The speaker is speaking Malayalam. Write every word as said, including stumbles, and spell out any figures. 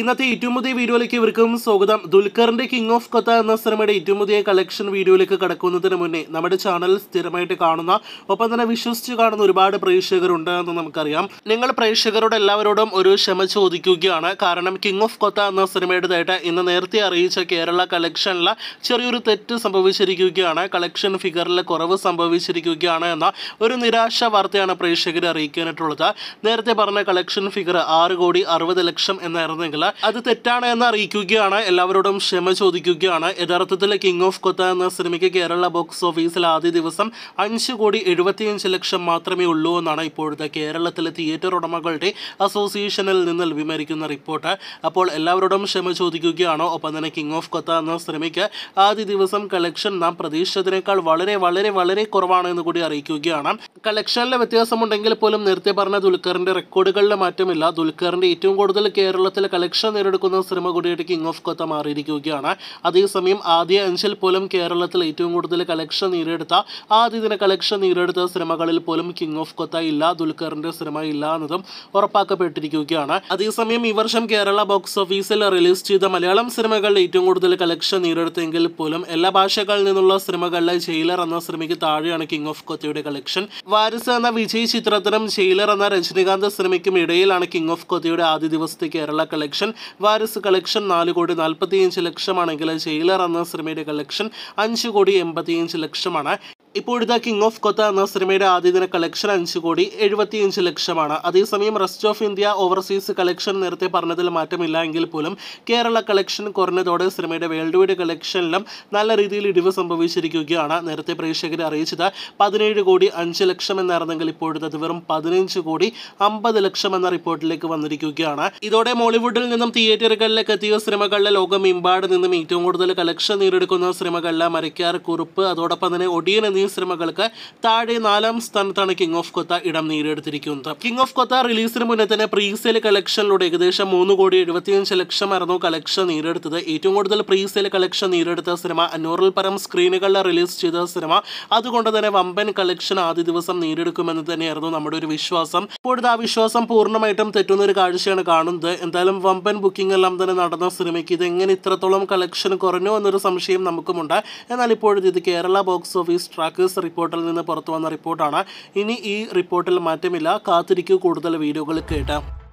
ഇന്നത്തെ ഏറ്റവും പുതിയ വീഡിയോയിലേക്ക് ഇവർക്കും സ്വാഗതം. ദുൽഖറിന്റെ കിങ് ഓഫ് കൊത്ത എന്ന സിനിമയുടെ ഏറ്റവും പുതിയ കളക്ഷൻ വീഡിയോയിലേക്ക് കടക്കുന്നതിന് മുന്നേ നമ്മുടെ ചാനൽ സ്ഥിരമായിട്ട് കാണുന്ന ഒപ്പം തന്നെ വിശ്വസിച്ച് കാണുന്ന ഒരുപാട് പ്രേക്ഷകരുണ്ട് എന്ന് നമുക്കറിയാം. നിങ്ങൾ പ്രേക്ഷകരോട് എല്ലാവരോടും ഒരു ക്ഷമ ചോദിക്കുകയാണ്. കാരണം കിങ് ഓഫ് കൊത്ത എന്ന സിനിമയുടേതായിട്ട് ഇന്ന് നേരത്തെ അറിയിച്ച കേരള കളക്ഷനിൽ ചെറിയൊരു തെറ്റ് സംഭവിച്ചിരിക്കുകയാണ്. കളക്ഷൻ ഫിഗറിൽ കുറവ് സംഭവിച്ചിരിക്കുകയാണ് എന്ന ഒരു നിരാശ വാർത്തയാണ് പ്രേക്ഷകരെ അറിയിക്കാനായിട്ടുള്ളത്. നേരത്തെ പറഞ്ഞ കളക്ഷൻ ഫിഗർ ആറ് കോടി അറുപത് ലക്ഷം എന്നായിരുന്നെങ്കിൽ അത് തെറ്റാണ് എന്ന് അറിയിക്കുകയാണ്. എല്ലാവരോടും ക്ഷമ ചോദിക്കുകയാണ്. യഥാർത്ഥത്തിൽ കിങ് ഓഫ് കൊത്ത എന്ന സിനിമയ്ക്ക് കേരള ബോക്സ് ഓഫീസിൽ ആദ്യ ദിവസം അഞ്ച് കോടി എഴുപത്തിയഞ്ച് ലക്ഷം മാത്രമേ ഉള്ളൂ എന്നാണ് ഇപ്പോഴത്തെ കേരളത്തിലെ തിയേറ്റർ ഉടമകളുടെ അസോസിയേഷനിൽ നിന്ന് ലഭ്യമായിരിക്കുന്ന റിപ്പോർട്ട്. അപ്പോൾ എല്ലാവരോടും ക്ഷമ ചോദിക്കുകയാണോ? ഒപ്പം തന്നെ കിങ് ഓഫ് കൊത്ത എന്ന സിനിമയ്ക്ക് ആദ്യ ദിവസം കളക്ഷൻ നാം പ്രതീക്ഷിച്ചതിനേക്കാൾ വളരെ വളരെ വളരെ കുറവാണ് എന്ന് കൂടി അറിയിക്കുകയാണ്. കളക്ഷനിലെ വ്യത്യാസമുണ്ടെങ്കിൽ പോലും നേരത്തെ പറഞ്ഞ ദുൽഖറിന്റെ റെക്കോർഡുകളിലെ മാറ്റമില്ല. ദുൽഖറിന്റെ ഏറ്റവും കൂടുതൽ കേരളത്തിലെ കളക്ഷൻ നേടിയെടുക്കുന്ന സിനിമ കൂടിയായിട്ട് കിങ് ഓഫ് കൊത്ത മാറിയിരിക്കുകയാണ്. അതേസമയം ആദ്യ അഞ്ചിൽ പോലും കേരളത്തിൽ ഏറ്റവും കൂടുതൽ കളക്ഷൻ നേടിയെടുത്ത ആദ്യ ദിന കളക്ഷൻ നേടിയെടുത്ത സിനിമകളിൽ പോലും കിങ് ഓഫ് കൊത്ത ഇല്ല, ദുൽഖറിന്റെ സിനിമ ഇല്ല എന്നതും ഉറപ്പാക്കപ്പെട്ടിരിക്കുകയാണ്. അതേസമയം ഈ വർഷം കേരള ബോക്സ് ഓഫീസിൽ റിലീസ് ചെയ്ത മലയാളം സിനിമകളിൽ ഏറ്റവും കൂടുതൽ കളക്ഷൻ നേടിയെടുത്തെങ്കിൽ പോലും എല്ലാ ഭാഷകളിൽ നിന്നുള്ള സിനിമകളിലെ ജയിലർ എന്ന സിനിമയ്ക്ക് താഴെയാണ് കിങ് ഓഫ് കൊത്തയുടെ കളക്ഷൻ. വാരിസ് എന്ന വിജയ് ചിത്രത്തിനും ജയിലർ എന്ന രജനികാന്ത് സിനിമയ്ക്കും ഇടയിലാണ് കിങ് ഓഫ് കൊത്തയുടെ ആദ്യ ദിവസത്തെ കേരള കളക്ഷൻ. വാരിസ് കളക്ഷൻ നാല് കോടി നാൽപ്പത്തിയഞ്ച് ലക്ഷമാണെങ്കിൽ ജയിലർ എന്ന സിനിമയുടെ കളക്ഷൻ അഞ്ച് കോടി എൺപത്തിയഞ്ച് ലക്ഷമാണ്. ഇപ്പോഴത്തെ കിങ് ഓഫ് കൊത്ത എന്ന സിനിമയുടെ ആദ്യദിന കളക്ഷൻ അഞ്ച് കോടി എഴുപത്തിയഞ്ച് ലക്ഷമാണ്. അതേസമയം rest of India overseas collection നേരത്തെ പറഞ്ഞതിൽ മാറ്റമില്ല എങ്കിൽ പോലും കേരള കളക്ഷൻ കുറഞ്ഞതോടെ സിനിമയുടെ വേൾഡ് വൈഡ് കളക്ഷനിലും നല്ല രീതിയിൽ ഇടിവ് സംഭവിച്ചിരിക്കുകയാണ്. നേരത്തെ പ്രേക്ഷകരെ അറിയിച്ചത് പതിനേഴ് കോടി അഞ്ച് ലക്ഷം എന്നായിരുന്നെങ്കിൽ ഇപ്പോഴത്തെ വെറും പതിനഞ്ച് കോടി അമ്പത് ലക്ഷം എന്ന റിപ്പോർട്ടിലേക്ക് വന്നിരിക്കുകയാണ്. ഇതോടെ മോളിവുഡിൽ നിന്നും തിയേറ്ററുകളിലേക്ക് എത്തിയ സിനിമകളിലെ ലോകമെമ്പാട് നിന്നും ഏറ്റവും കൂടുതൽ കളക്ഷൻ നേടിയെടുക്കുന്ന സിനിമകളിലെ മരക്കാർ, കുറുപ്പ്, അതോടൊപ്പം തന്നെ ഒടിയൻ എന്നീ സിനിമകൾക്ക് താഴെ നാലാം സ്ഥാനത്താണ് കിങ് ഓഫ് കൊത്ത ഇടം നേടിയെടുത്തിരിക്കുന്നത്. കിങ് ഓഫ് കൊത്ത റിലീസിന് മുന്നേ തന്നെ പ്രീസെയിൽ കളക്ഷനിലൂടെ ഏകദേശം മൂന്ന് കോടി എഴുപത്തിയഞ്ച് ലക്ഷമായിരുന്നു കളക്ഷൻ നേടിയെടുത്തത്. ഏറ്റവും കൂടുതൽ പ്രീസെയിൽ കളക്ഷൻ നേടിയെടുത്ത സിനിമ അഞ്ഞൂറിൽ പരം സ്ക്രീനുകളിൽ റിലീസ് ചെയ്ത സിനിമ. അതുകൊണ്ട് തന്നെ വമ്പൻ കളക്ഷൻ ആദ്യ ദിവസം നേടിയെടുക്കുമെന്ന് തന്നെയായിരുന്നു നമ്മുടെ ഒരു വിശ്വാസം. ഇപ്പോഴത്തെ ആ വിശ്വാസം പൂർണ്ണമായിട്ടും തെറ്റുന്ന ഒരു കാഴ്ചയാണ് കാണുന്നത്. എന്തായാലും വമ്പൻ ബുക്കിംഗ് എല്ലാം തന്നെ നടന്ന സിനിമയ്ക്ക് ഇതെങ്ങനെ ഇത്രത്തോളം കളക്ഷൻ കുറഞ്ഞു എന്നൊരു സംശയം നമുക്കുമുണ്ട്. എന്നാൽ ഇപ്പോഴത്തെ ഇത് കേരള ബോക്സ് ഓഫീസ് ട്രാക്ക് റിപ്പോർട്ടിൽ നിന്ന് പുറത്തു വന്ന റിപ്പോർട്ടാണ്. ഇനി ഈ റിപ്പോർട്ടിൽ മാറ്റമില്ല. കാത്തിരിക്കൂ കൂടുതൽ വീഡിയോകൾ കേട്ട്.